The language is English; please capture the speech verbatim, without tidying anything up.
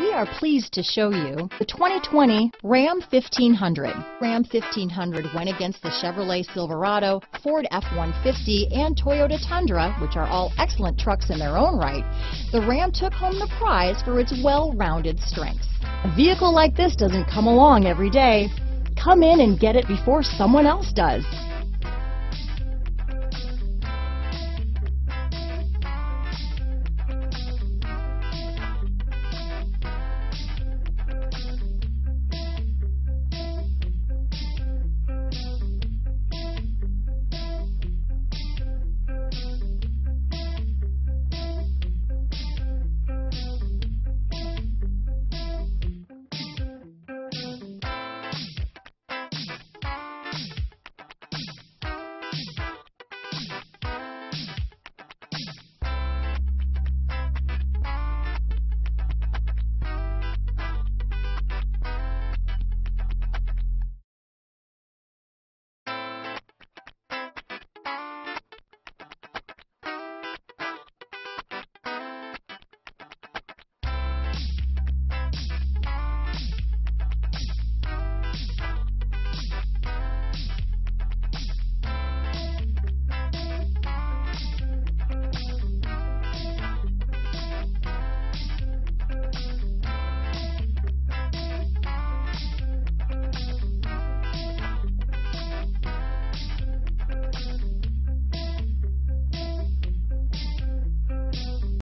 We are pleased to show you the twenty twenty Ram fifteen hundred. Ram fifteen hundred went against the Chevrolet Silverado, Ford F one fifty, and Toyota Tundra, which are all excellent trucks in their own right. The Ram took home the prize for its well-rounded strengths. A vehicle like this doesn't come along every day. Come in and get it before someone else does.